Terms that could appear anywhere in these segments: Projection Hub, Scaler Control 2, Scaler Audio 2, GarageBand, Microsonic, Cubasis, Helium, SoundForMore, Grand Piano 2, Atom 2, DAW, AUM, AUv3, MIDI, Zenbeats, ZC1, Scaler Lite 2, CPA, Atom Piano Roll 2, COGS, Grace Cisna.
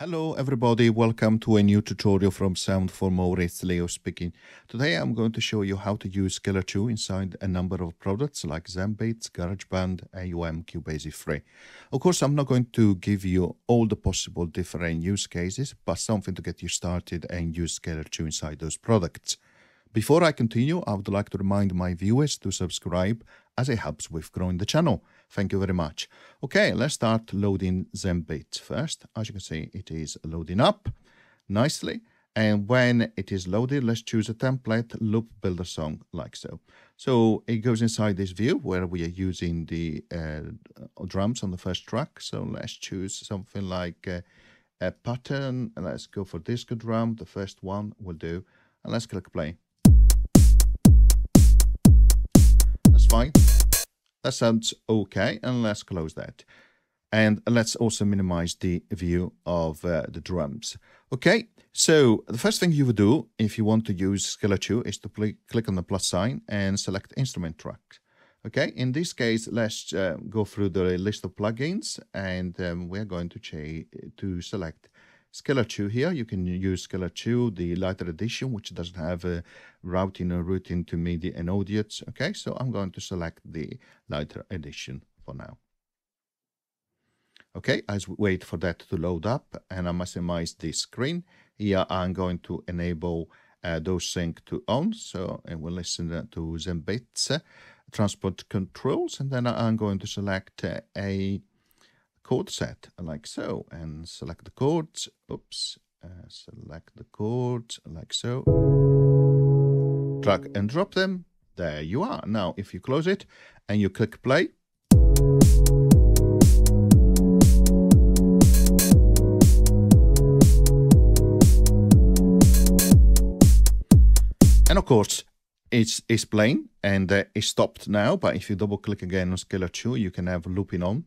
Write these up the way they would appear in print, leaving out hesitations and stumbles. Hello everybody, welcome to a new tutorial from Sound for More. It's Leo speaking. Today I'm going to show you how to use Scaler 2 inside a number of products like Zenbeats, GarageBand, AUM, Cubasis Free. Of course, I'm not going to give you all the possible different use cases, but something to get you started and use Scaler 2 inside those products. Before I continue, I would like to remind my viewers to subscribe as it helps with growing the channel. Thank you very much. Okay, let's start loading Zenbeats first. As you can see, it is loading up nicely. And when it is loaded, let's choose a template, loop, build a song, like so. So it goes inside this view where we are using the drums on the first track. So let's choose something like a pattern. And let's go for disco drum. The first one will do. And let's click play. That's fine. That sounds okay, and let's close that. And let's also minimize the view of the drums. Okay, so the first thing you would do if you want to use Scaler 2 is to click on the plus sign and select instrument track. Okay, in this case, let's go through the list of plugins, and we're going to select Scaler 2 here. You can use Scaler 2, the lighter edition, which doesn't have a routing or routing to MIDI and audience. Okay, so I'm going to select the lighter edition for now. Okay, I wait for that to load up, and I maximize this screen. Here I'm going to enable those sync to on, so and we'll listen to Zenbeats transport controls, and then I'm going to select a chord set like so, and select the chords, select the chords like so, drag and drop them. There you are. Now if you close it and you click play, and of course it's playing and it's stopped now, but if you double click again on Scaler 2 you can have looping on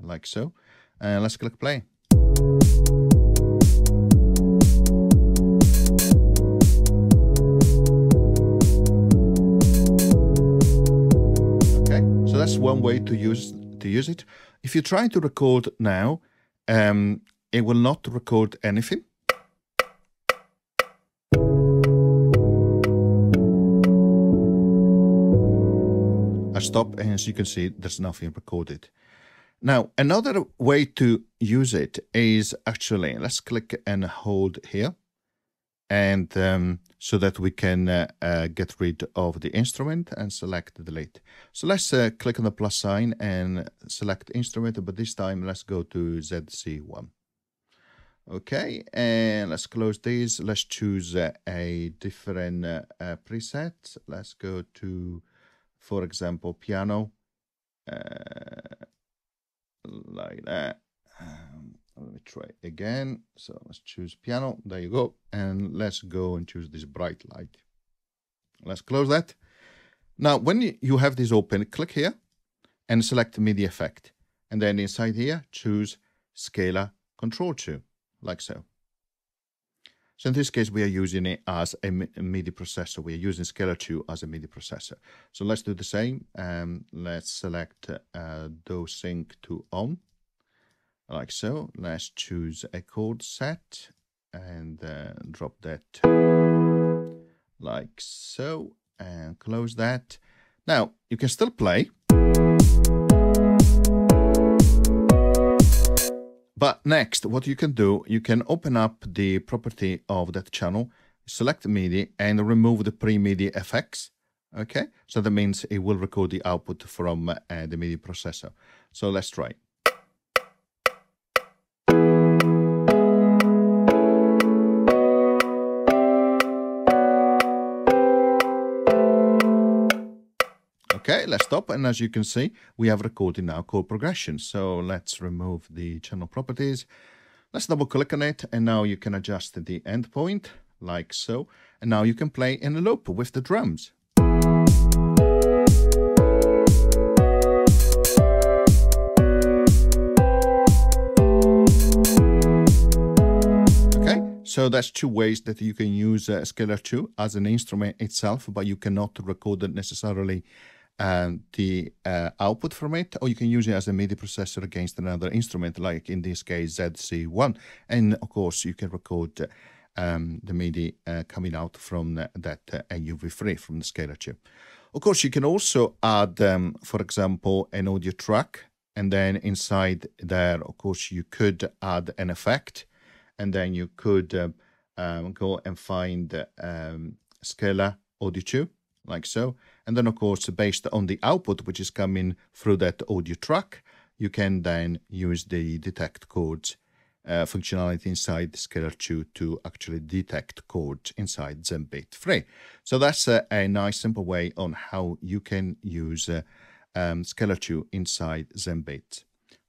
like so. And let's click play. Okay, so that's one way to use it. If you try to record now, it will not record anything. I stop, and as you can see, there's nothing recorded. Now, another way to use it is actually, let's click and hold here, and so that we can get rid of the instrument and select delete. So let's click on the plus sign and select instrument, but this time let's go to ZC1. Okay, and let's close this. Let's choose a different preset. Let's go to, for example, piano. Like that. Let me try again. So let's choose piano. There you go. And let's go and choose this bright light. Let's close that. Now, when you have this open, click here and select MIDI effect. And then inside here, choose Scaler Control 2, like so. So in this case, we are using it as a MIDI processor. We are using Scaler 2 as a MIDI processor. So let's do the same. Let's select Do Sync to On, like so. Let's choose a chord set and drop that like so, and close that. Now, you can still play. But next, what you can do, you can open up the property of that channel, select MIDI, and remove the pre-MIDI effects. Okay, so that means it will record the output from the MIDI processor. So let's try. Okay, let's stop, and as you can see, we have recorded now chord progression. So let's remove the channel properties. Let's double click on it, and now you can adjust the endpoint, like so. And now you can play in a loop with the drums. So that's two ways that you can use Scaler 2 as an instrument itself, but you cannot record it necessarily the output from it, or you can use it as a MIDI processor against another instrument, like in this case ZC1, and of course you can record the MIDI coming out from that AUv3 from the Scaler chip. Of course you can also add for example an audio track, and then inside there of course you could add an effect, and then you could go and find Scaler Audio 2, like so. And then, of course, based on the output which is coming through that audio track, you can then use the detect chords functionality inside the Scaler 2 to actually detect chords inside Zenbeats 3. So that's a nice simple way on how you can use Scaler 2 inside Zenbeats.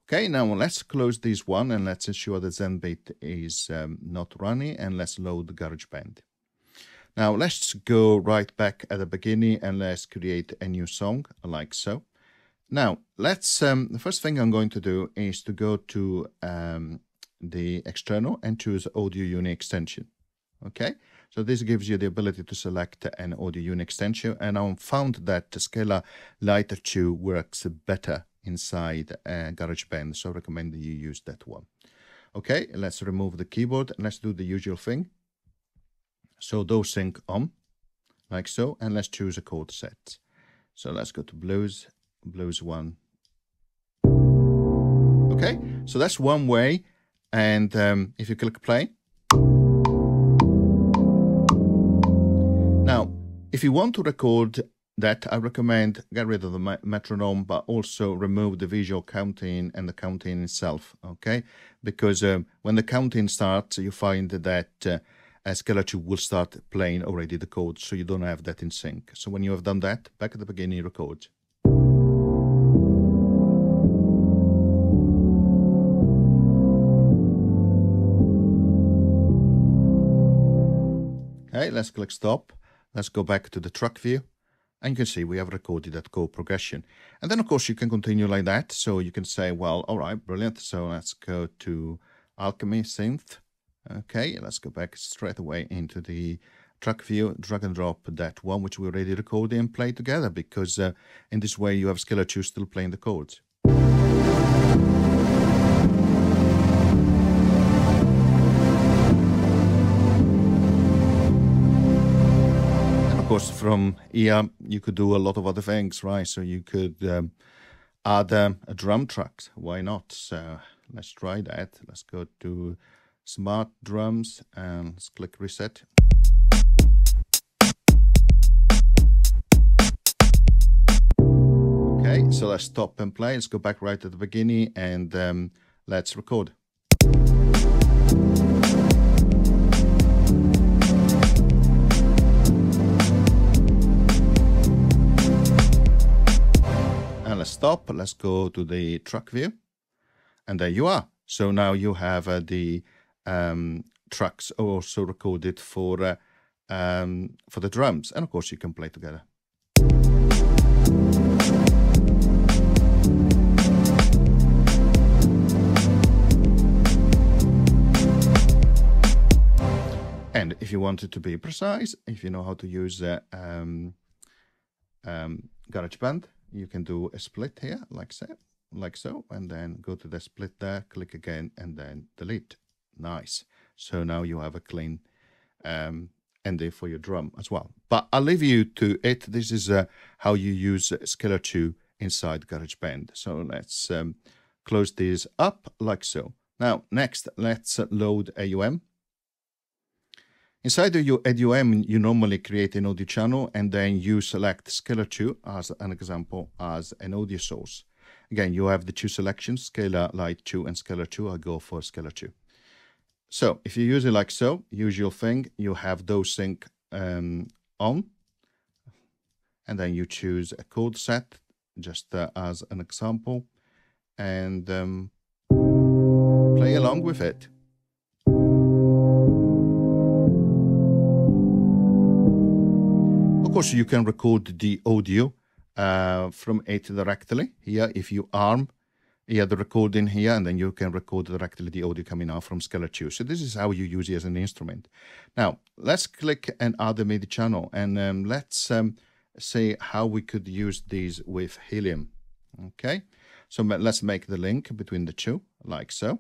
Okay, now let's close this one and let's ensure that Zenbeats is not running, and let's load GarageBand. Now let's go right back at the beginning and let's create a new song, like so. Now let's, the first thing I'm going to do is to go to the external and choose Audio Uni extension. Okay, so this gives you the ability to select an Audio Uni extension, and I found that Scaler Lite 2 works better inside GarageBand, so I recommend that you use that one. Okay, let's remove the keyboard and let's do the usual thing. So do sync on, like so, and let's choose a chord set. So let's go to blues, blues 1. Okay, so that's one way, and if you click play. Now, if you want to record that, I recommend get rid of the metronome, but also remove the visual counting and the counting itself, okay? Because when the counting starts, you find that Scaler 2 will start playing already the chords, so you don't have that in sync. So when you have done that, back at the beginning, record. Okay, let's click stop. Let's go back to the track view. And you can see we have recorded that chord progression. And then, of course, you can continue like that. So you can say, well, all right, brilliant. So let's go to Alchemy Synth. Okay, let's go back straight away into the track view, drag and drop that one which we already recorded and play together, because in this way you have Scaler 2 still playing the chords. And of course from here you could do a lot of other things, right? So you could add a drum track, why not? So let's try that. Let's go to Smart Drums and let's click reset. Okay, so let's stop and play. Let's go back right at the beginning and let's record. And let's stop. Let's go to the track view. And there you are. So now you have the tracks also recorded for the drums, and of course you can play together. And if you wanted to be precise, if you know how to use GarageBand, you can do a split here, like so, and then go to the split there, click again, and then delete. Nice. So now you have a clean ending for your drum as well. But I'll leave you to it. This is how you use Scaler 2 inside GarageBand. So let's close this up like so. Now, next, let's load AUM. Inside of your AUM, you normally create an audio channel, and then you select Scaler 2 as an example as an audio source. Again, you have the two selections, Scaler Lite 2 and Scaler 2. I'll go for Scaler 2. So if you use it like so, usual thing, you have those sync on, and then you choose a chord set, just as an example, and play along with it. Of course, you can record the audio from it directly here if you arm. Yeah, the recording here, and then you can record directly the audio coming out from Scaler 2. So this is how you use it as an instrument. Now, let's click and add a MIDI channel, and let's see how we could use these with Helium. Okay, so let's make the link between the two, like so.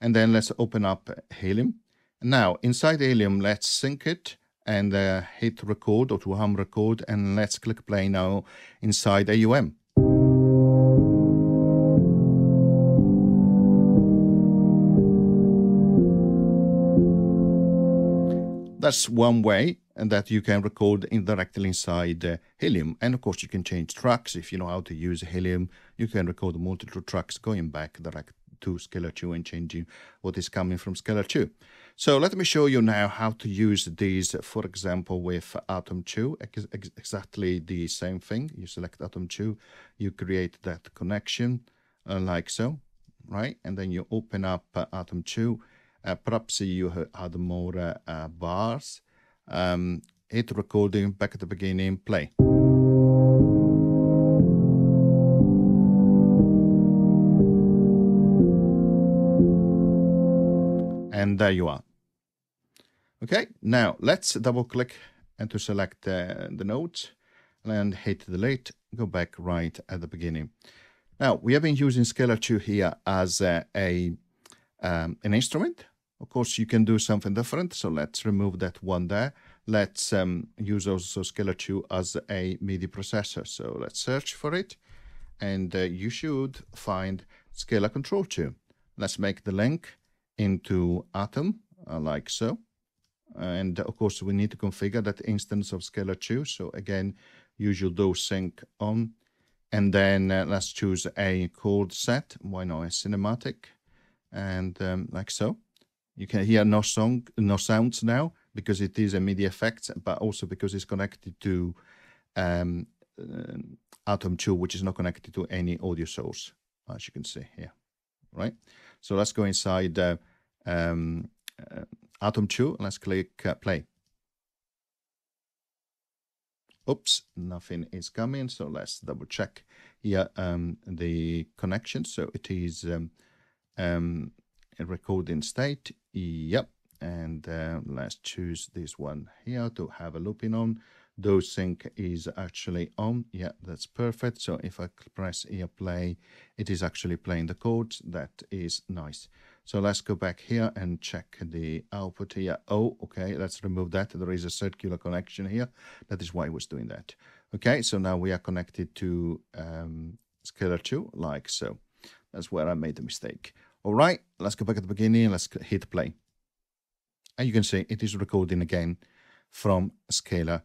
And then let's open up Helium. Now, inside Helium, let's sync it and hit record or to hum record, and let's click play now inside AUM. That's one way and that you can record indirectly inside Helium. And of course you can change tracks. If you know how to use Helium, you can record multiple tracks going back direct to Scaler 2 and changing what is coming from Scaler 2. So let me show you now how to use these, for example, with Atom 2, exactly the same thing. You select Atom 2, you create that connection like so, right? And then you open up Atom 2. Perhaps you add more bars, hit recording, back at the beginning, play. And there you are. Okay, now let's double click and to select the notes and hit delete, go back right at the beginning. Now we have been using Scaler 2 here as an instrument. Of course, you can do something different, so let's remove that one there. Let's use also Scaler 2 as a MIDI processor. So let's search for it, and you should find Scaler Control 2. Let's make the link into Atom, like so. And of course, we need to configure that instance of Scaler 2. So again, usual do sync on, and then let's choose a chord set. Why not a cinematic? And like so. You can hear no sounds now because it is a MIDI effect, but also because it's connected to Atom 2, which is not connected to any audio source, as you can see here, right? So let's go inside Atom 2, let's click play. Oops, nothing is coming, so let's double check here the connection. So it is a recording state. Yep, and let's choose this one here to have a looping on. Do sync is actually on. Yeah, that's perfect. So if I press here play, it is actually playing the chords. That is nice. So let's go back here and check the output here. Oh, okay, let's remove that. There is a circular connection here. That is why I was doing that. Okay, so now we are connected to Scaler 2, like so. That's where I made the mistake. All right, let's go back at the beginning. Let's hit play. And you can see it is recording again from Scaler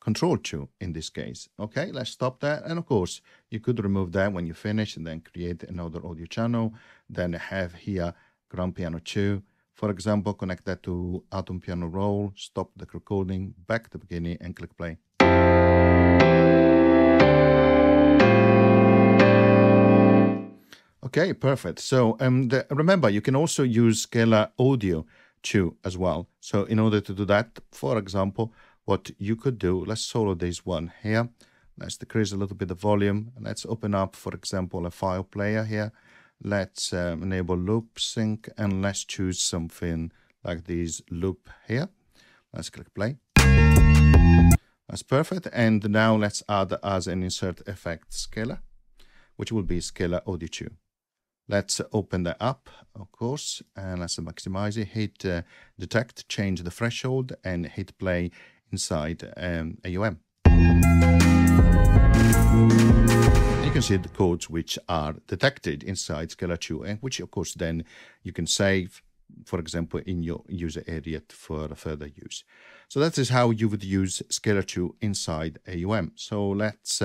Control 2 in this case. Okay, let's stop that. And of course, you could remove that when you finish and then create another audio channel. Then have here Grand Piano 2, for example, connect that to Atom Piano Roll, stop the recording, back at the beginning and click play. Okay, perfect. So remember, you can also use Scaler Audio 2 as well. So in order to do that, for example, what you could do, let's solo this one here. Let's decrease a little bit the volume. Let's open up, for example, a file player here. Let's enable loop sync and let's choose something like this loop here. Let's click play. That's perfect. And now let's add as an insert effect Scaler, which will be Scaler Audio 2. Let's open that up, of course, and let's maximize it, hit detect, change the threshold, and hit play inside AUM. You can see the chords which are detected inside Scaler 2, and which, of course, then you can save, for example, in your user area for further use. So that is how you would use Scaler 2 inside AUM. So let's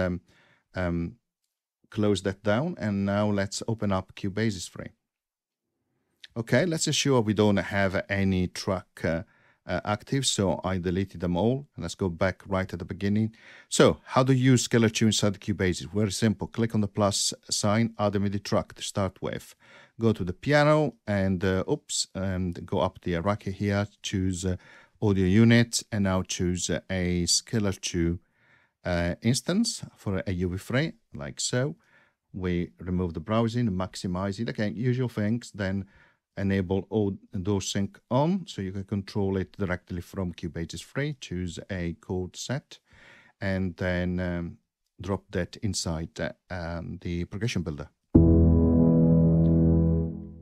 close that down, and now let's open up Cubasis frame. Okay, let's ensure we don't have any track active, so I deleted them all. Let's go back right at the beginning. So how do you use Scaler 2 inside Cubasis? Very simple. Click on the plus sign, add a MIDI track to start with. Go to the piano and go up the hierarchy here, choose audio unit, and now choose a Scaler 2 instance for AUv3, like so. We remove the browsing, maximize it again, usual things, then enable audio sync on so you can control it directly from Cubasis free. Choose a chord set and then drop that inside the percussion builder.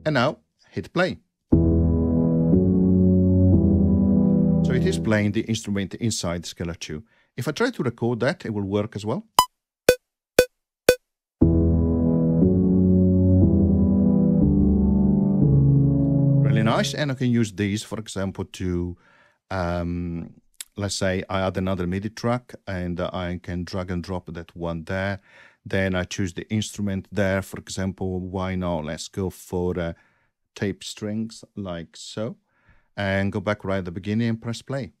And now hit play. So it is playing the instrument inside Scaler 2. If I try to record that, it will work as well. Really nice, and I can use these, for example, to let's say I add another MIDI track, and I can drag and drop that one there. Then I choose the instrument there. For example, why not? Let's go for tape strings like so, and go back right at the beginning and press play.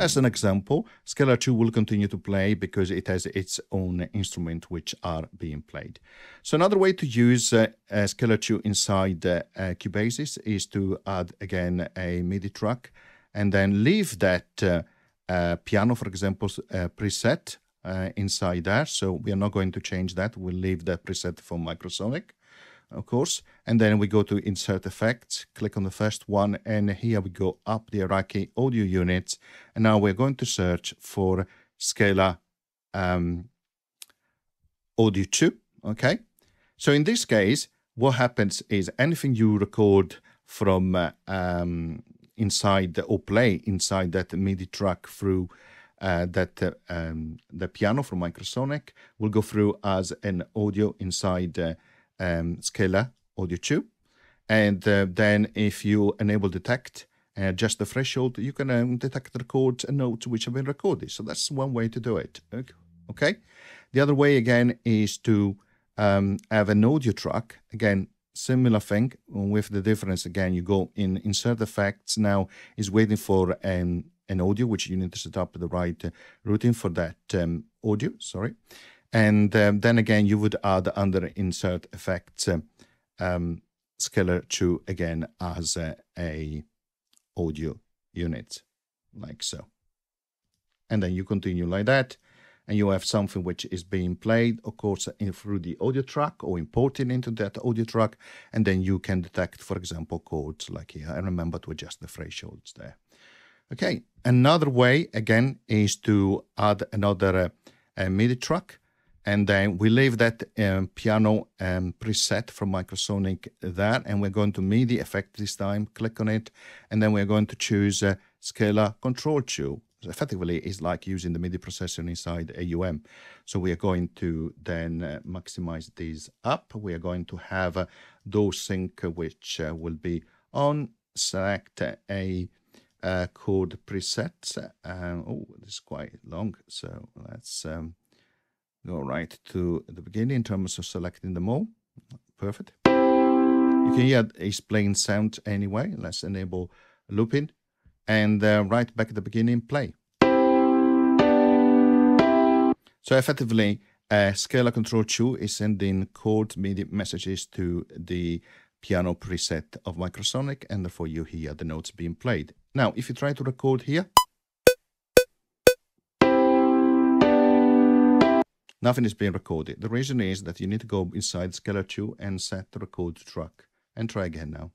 As an example, Scaler 2 will continue to play because it has its own instrument which are being played. So another way to use Scaler 2 inside Cubasis is to add again a MIDI track and then leave that piano, for example, preset inside there. So we are not going to change that. We'll leave that preset for Microsonic, of course, and then we go to Insert Effects, click on the first one, and here we go up the hierarchy, Audio Units, and now we're going to search for Scaler Audio 2, okay? So in this case, what happens is anything you record from inside or play inside that MIDI track through the piano from Microsonic will go through as an audio inside Scaler Audio 2, and then if you enable detect and adjust the threshold, you can detect, record a note which have been recorded. So that's one way to do it. Okay. The other way again is to have an audio track. Again, similar thing with the difference. Again, you go in Insert Effects. Now is waiting for an audio which you need to set up the right routing for that audio. Sorry. And then again, you would add under Insert Effects Scaler 2 again as a audio unit, like so. And then you continue like that, and you have something which is being played, of course, through the audio track or imported into that audio track, and then you can detect, for example, chords like here, and remember to adjust the thresholds there. Okay, another way, again, is to add another MIDI track, and then we leave that piano preset from Microsonic there, and we're going to MIDI effect this time, click on it, and then we're going to choose Scaler Control 2. So effectively, it's like using the MIDI processor inside AUM. So we are going to then maximize these up. We are going to have those sync, which will be on, select a chord preset. Oh, this is quite long, so let's... go right to the beginning in terms of selecting them all. Perfect. You can hear it's playing sound anyway. Let's enable looping. And right back at the beginning, play. So effectively, Scaler Control 2 is sending chord MIDI messages to the piano preset of Microsonic, and therefore you hear the notes being played. Now, if you try to record here, nothing is being recorded. The reason is that you need to go inside Scaler 2 and set the record track. And try again now.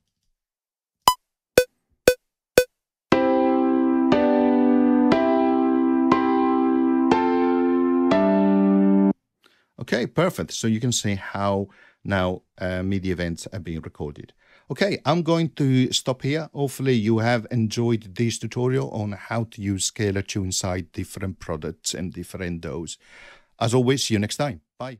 Okay, perfect. So you can see how now MIDI events are being recorded. Okay, I'm going to stop here. Hopefully you have enjoyed this tutorial on how to use Scaler 2 inside different products and different DAWs. As always, see you next time. Bye.